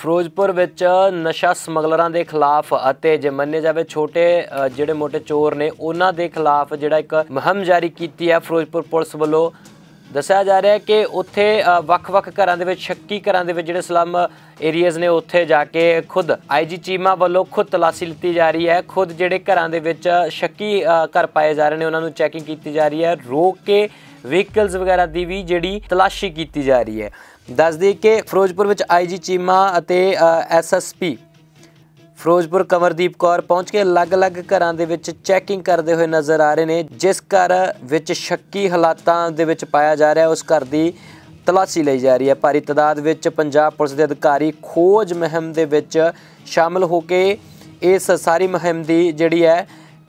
ਫਿਰੋਜ਼ਪੁਰ ਵਿੱਚ नशा ਸਮਗਲਰਾਂ ਦੇ खिलाफ ਅਤੇ ਜੇ ਮੰਨੇ ਜਾਵੇ छोटे ਜਿਹੜੇ ਮੋਟੇ चोर ने ਉਹਨਾਂ ਦੇ खिलाफ ਜਿਹੜਾ ਇੱਕ ਮੁਹਿੰਮ जारी ਕੀਤੀ ਹੈ। ਫਿਰੋਜ਼ਪੁਰ ਪੁਲਿਸ ਵੱਲੋਂ ਦੱਸਿਆ जा रहा है कि ਉੱਥੇ ਵੱਖ-ਵੱਖ ਘਰਾਂ ਦੇ ਵਿੱਚ ਸ਼ੱਕੀ ਘਰਾਂ ਦੇ ਵਿੱਚ ਜਿਹੜੇ ਸਲਮ ਏਰੀਆਜ਼ ਨੇ ਉੱਥੇ ਜਾ ਕੇ खुद IG ਚੀਮਾ ਵੱਲੋਂ खुद ਤਲਾਸ਼ੀ ਲਿੱਤੀ जा रही है। खुद ਜਿਹੜੇ ਘਰਾਂ ਦੇ ਵਿੱਚ ਸ਼ੱਕੀ ਘਰ ਪਾਏ जा रहे ਨੇ ਉਹਨਾਂ ਨੂੰ ਚੈਕਿੰਗ ਕੀਤੀ जा रही है। ਰੋਕ ਕੇ ਵਹੀਕਲਸ ਵਗੈਰਾ ਦੀ ਵੀ ਜਿਹੜੀ ਤਲਾਸ਼ੀ ਕੀਤੀ जा रही है। दस दी कि फिरोजपुर में IG चीमा अते SSP फिरोजपुर कंवरदीप कौर पहुँच के अलग अलग घरों के विच चैकिंग करते हुए नज़र आ रहे हैं। जिस घर विच शक्की हालातों के विच पाया जा रहा है उस घर की तलाशी ली जा रही है। भारी तादाद विच पंजाब पुलिस के अधिकारी खोज मुहिम के विच शामिल होके इस सारी मुहिम की जिहड़ी है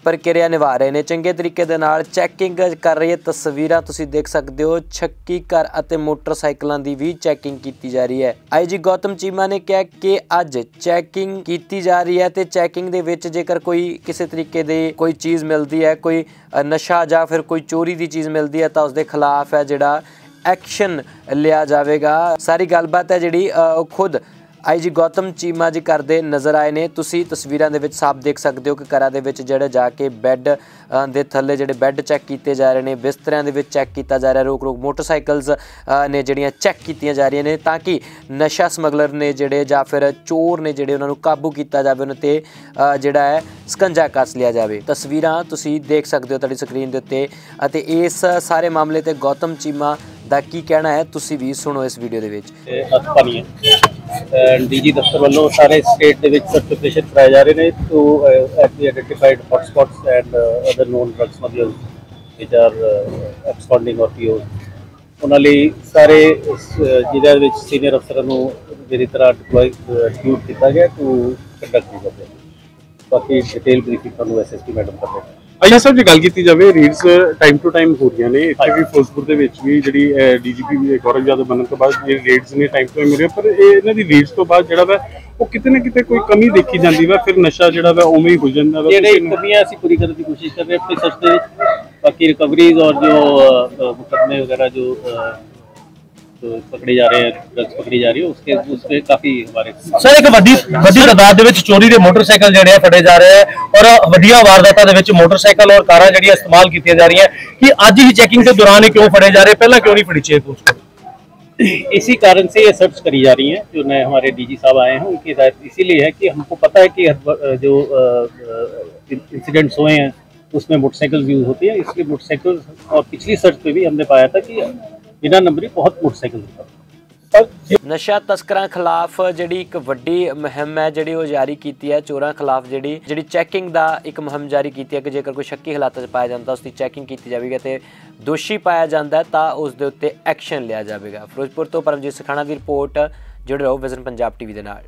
प्रक्रिया निभा रहे हैं। चंगे तरीके दे नाल चैकिंग कर रही है। तस्वीरां तुसीं देख सकते हो। छक्की घर अते मोटरसाइकिलों की भी चैकिंग की जा रही है। IG गौतम चीमा ने कहा कि अज चैकिंग की जा रही है तो चैकिंग दे विच जेकर कोई किसी तरीके दे कोई चीज़ मिलती है, कोई नशा या फिर कोई चोरी की चीज़ मिलती है तो उसके खिलाफ है जिहड़ा एक्शन लिया जाएगा। सारी गलबात है जिहड़ी खुद IG गौतम चीमा जी करते नज़र आए ने। तुसी तस्वीरां दे विच साफ देख सकते हो कि घरां दे विच जिहड़े जाके बैड दे थल्ले जिहड़े बैड चैक किए जा रहे हैं, बिस्तरियां दे विच चैक किया जा रहा है। रोक रोक मोटरसाइकिल्स ने जिहड़ियां चैक कीतियां जा रहियां ने ताकि नशा समगलर ने जिहड़े जां फिर चोर ने जिहड़े उन्हां नूं काबू किया जावे, उन्हां ते जिहड़ा है शिकंजा कस लिया जावे। तस्वीरां तुसी देख सकते हो तुहाडी स्क्रीन दे उत्ते अते इस सारे मामले ते गौतम चीमा दा की कहना है तुसी भी सुनो इस वीडियो दे विच। DG दफ्तर वालों सारे स्टेट के सर्टिफिकेशन कराए जा रहे हैं to identified hotspots and other known drugs smugglers which are expanding और पीओ उन्होंने सारे जिले सीनियर अफसरों को मेरी तरह डिप्लॉय ड्यूट किया गया टू कंडक्ट दी जाए। बाकी डिटेल ब्रीफिंग तुहानूं SSP मैडम कर देंगे। अच्छा साहब जी गल की जाए रीड्स टाइम टू टाइम हो रही ने इतने भी फिरोजपुर भी जी DGP गौरव यादव बनने के बाद रीड्स ने टाइम टू टाइम हो रही है पर इन्हों की रीड्स तो बाद जो वो कितने ना कितने कोई कमी देखी जाती है फिर नशा जो उमें ही हो जाता है। कमियाँ अभी पूरी करने की कोशिश कर रहे अपने सर्च। बाकी रिकवरीज और जो मुकदमे वगैरह जो पकड़े जा रहे हैं ड्रग्स पकड़ी जा रही है उसके काफी हमारे सर एक वड्डी तादाद चोरी के मोटरसाइकिल जिहड़े फड़े जा रहे हैं और वड्डियां वारदातां दे विच मोटरसाइकिल और कारां जिहड़ियां इस्तेमाल कीतियां जा रही हैं कि अज ही चैकिंग के दौरान ही क्यों फड़े जा रहे हैं, पहला क्यों नहीं फड़ी चाहिए पुलिस? इसी कारण से ये सर्च करी जा रही है। जो नए हमारे DG साहब आए हैं उनकी हिदायत इसीलिए है कि हमको पता है कि जो इंसिडेंट्स हुए हैं उसमें मोटरसाइकिल यूज होती है, इसलिए मोटरसाइकिल और पिछली सर्च पे भी हमने पाया था कि बिना नंबरी बहुत मोटरसाइकिल नशा तस्करां खिलाफ जिहड़ी एक वड्डी मुहिम है जिहड़ी ओह जारी कीती है। चोरां खिलाफ जिहड़ी चैकिंग दा एक मुहिम जारी कीती है कि जेकर कोई शक्की हालात च पाया जाता उसकी चैकिंग कीती जाएगी ते दोषी पाया जाता तो उस दे उत्ते एक्शन लिया जाएगा। फिरोजपुर तो परमजीत सिखाणा की रिपोर्ट। जुड़े रहो विजन पंजाब TV दे नाल।